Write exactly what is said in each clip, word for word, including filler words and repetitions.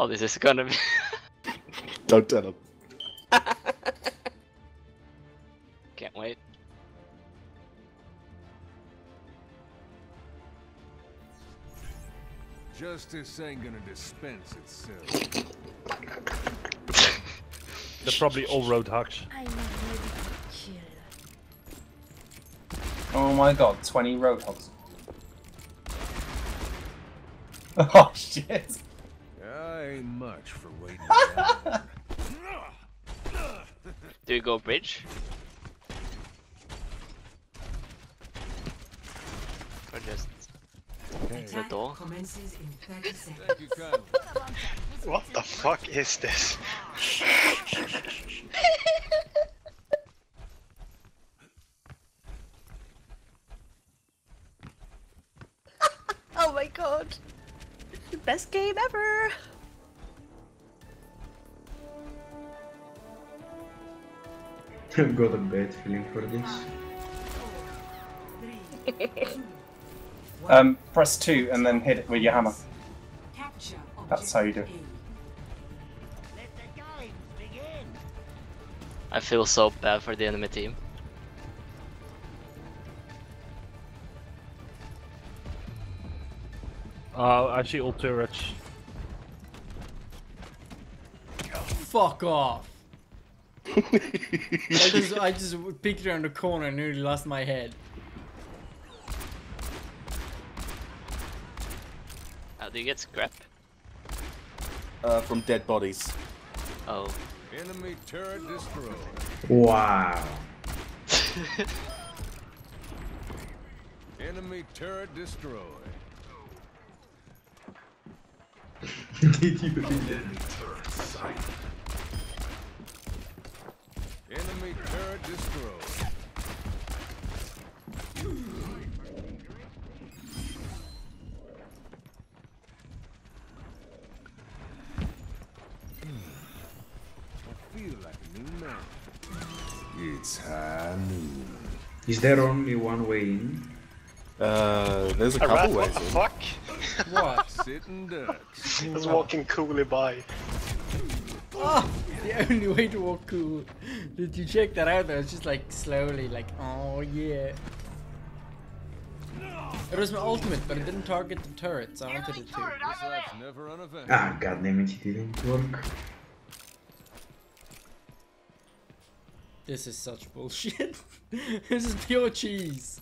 Oh, this is gonna be... Don't tell him. Can't wait. Justice ain't gonna dispense itself. They're probably all road hacks. Oh my god, twenty road hacks. Oh shit! I ain't much for waiting. Do you go bridge? Or just the door? What the fuck is this? Oh my god! The best game ever! I've got a bad feeling for this. um, press two and then hit it with your hammer. That's how you do it. I feel so bad for the enemy team. Uh, I see all turrets. Fuck off! I just, I just peeked around the corner and nearly lost my head. How do you get scrap? Uh, from dead bodies. Oh. Enemy turret destroyed. Wow. Enemy turret destroyed. Did you read it? Enemy turret destroyed. I feel like a new man. It's high noon. Is there only one way in? Uh, there's a, a couple ways in. What the fuck? What? Sitting ducks. Just walking coolly by. Oh, the only way to walk cool. Did you check that out? I was just like slowly, like, oh yeah. It was my ultimate, but it didn't target the turret, so I wanted it to. Ah, goddamn it, it didn't work. This is such bullshit. This is pure cheese.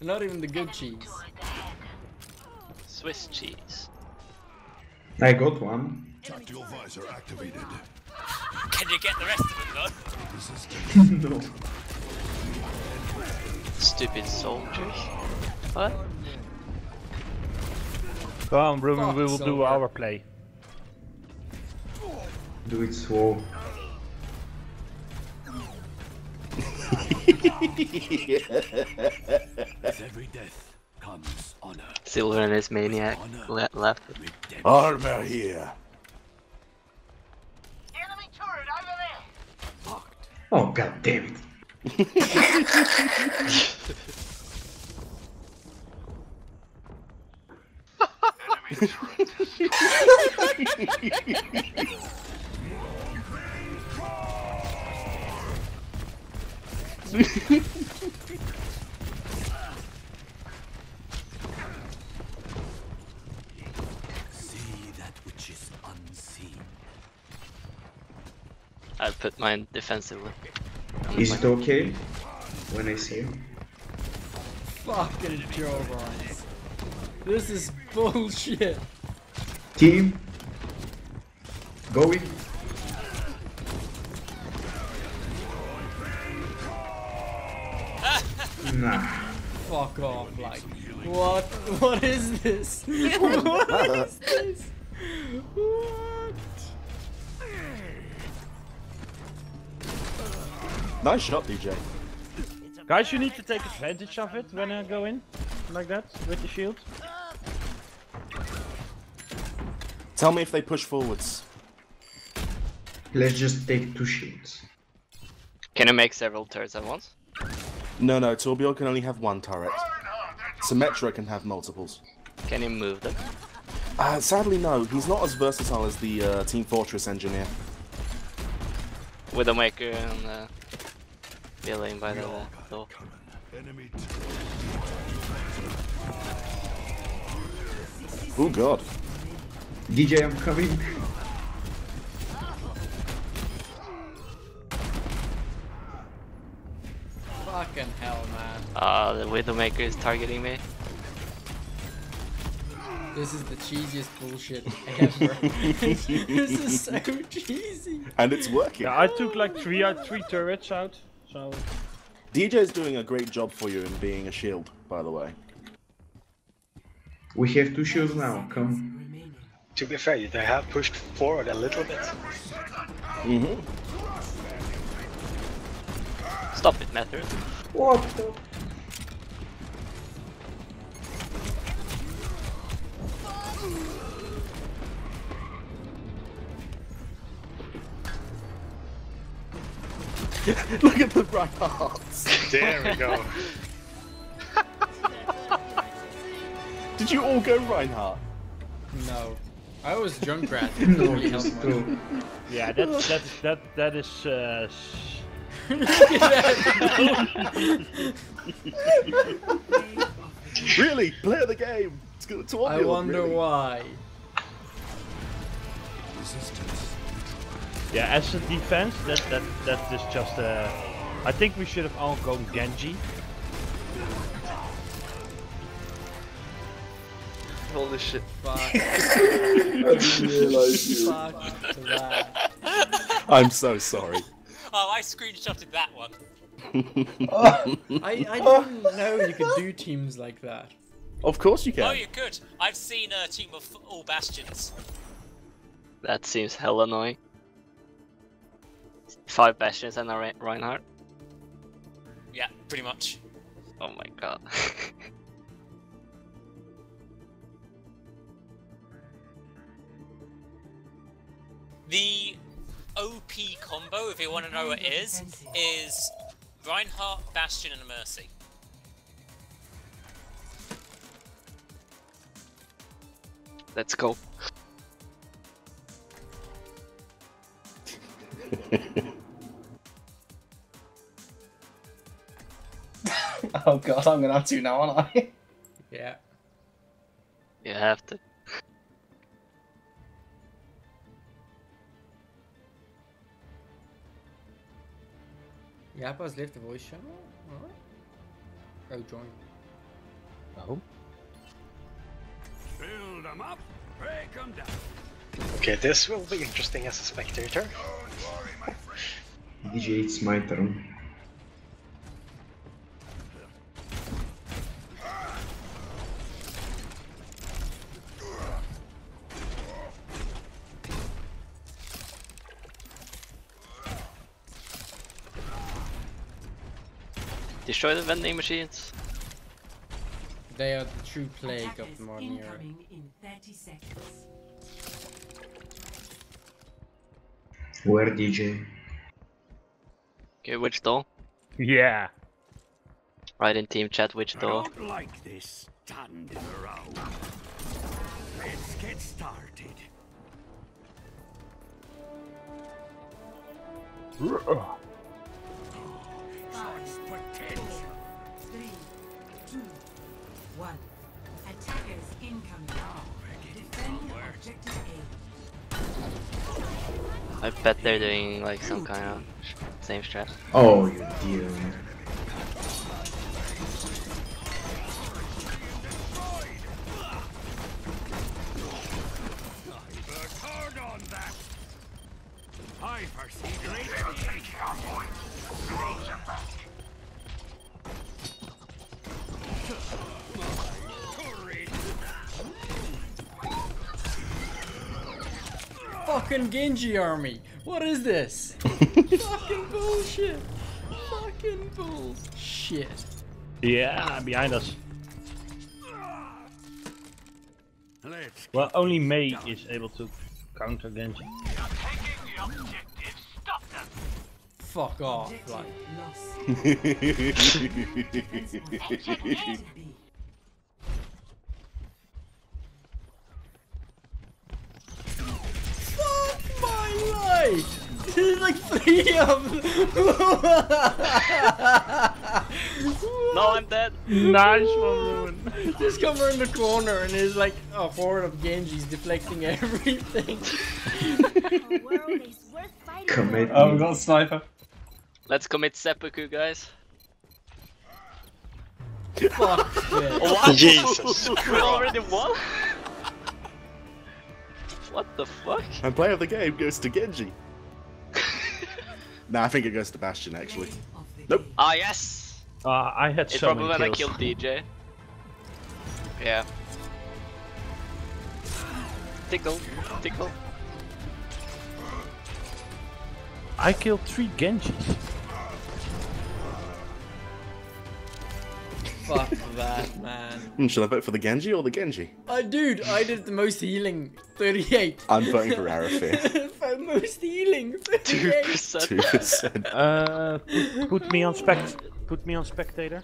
Not even the good cheese. Swiss cheese. I got one. Tactical visor activated. Can you get the rest of it though? No. Stupid soldiers. What? Come on, Ruben, we will do our play. Do it slow. With every death comes honor. Silver and his maniac le left. Armor here. Enemy turret over there. Fucked. Oh god damn it. Enemy turret. See that which is unseen. I'll put mine defensively. Is it okay when I see him? Fucking jawbone. This is bullshit. Team, going. Nah. Fuck off, like, what, what is this? What is this? What? Nice shot, D J. Guys, you need to take advantage of it when I go in, like that, with the shield. Tell me if they push forwards. Let's just take two shields. Can I make several turrets at once? No, no, Torbjorn can only have one turret. Symmetra can have multiples. Can you move them? Uh, sadly, no. He's not as versatile as the uh, Team Fortress engineer. Widowmaker and uh, dealing by the uh, door. Oh god. D J, I'm coming. Fucking hell, man. Ah, uh, the Widowmaker is targeting me. This is the cheesiest bullshit ever. This is so cheesy. And it's working. Yeah, I took like three, uh, three turrets out. So D J's doing a great job for you in being a shield, by the way. We have two shields now. Come. To be fair, they have pushed forward a little bit. Mm-hmm. Stop it, Mather. What the? Look at the Reinhardt. There we go. Did you all go Reinhardt? No, I was Junkrat. No, yeah, that that that that is. Uh, really, play the game. It's gonna talk I wonder really. why. Resistance. Yeah, as a defense, that that that is just. Uh, I think we should have all gone Genji. Holy shit! Fuck! I didn't realize you. Fuck that. I'm so sorry. Oh, I screenshotted that one. Oh, I I didn't know you could do teams like that. Of course you can. Oh, you could. I've seen a team of all Bastions. That seems hella annoying. Five Bastions and a Reinhardt? Yeah, pretty much. Oh my god. The O P combo, if you want to know what it is, is Reinhardt, Bastion and Mercy. Let's go. Oh god, I'm gonna have to now, aren't I? Yeah. You have to. Yappa's left the voice channel? Alright. Oh, join. Oh. Build them up, break them down. Okay, this will be interesting as a spectator. Don't worry, my friend. D J, it's my turn. Destroy the vending machines. They are the true plague Attack of modern Europe. Where D J? Okay, which door? Yeah. Right in team chat, which door? I don't like this standing around. Let's get started. Ruh. One. Attackers incoming. Defend objective A. I bet they're doing like some kind of same strat. Oh, you dear. Fucking Genji army! What is this? Fucking bullshit! Fucking bullshit! Yeah, behind us. Let's well, only Mei is able to counter Genji. Fuck off, like. way! There's like three of them! No, I'm dead! Nice one, Ruin. Just come around the corner and there's like a horde of Genjis deflecting everything. Commit. Oh, we got a sniper. Let's commit seppuku, guys. Fuck shit. What? Jesus. We already won? What the fuck? And player of the game goes to Genji. Nah, I think it goes to Bastion actually. Nope. Ah, yes! Uh, I had it's so many kills. It's probably when I killed D J. Yeah. Tickle, tickle. I killed three Genjis. Fuck that, man. Should I vote for the Genji or the Genji? Uh, dude, I did the most healing, thirty-eight. I'm voting for Arafir. For most healing, thirty-eight. two percent. two percent. Uh, put, put me on spect. Put me on spectator.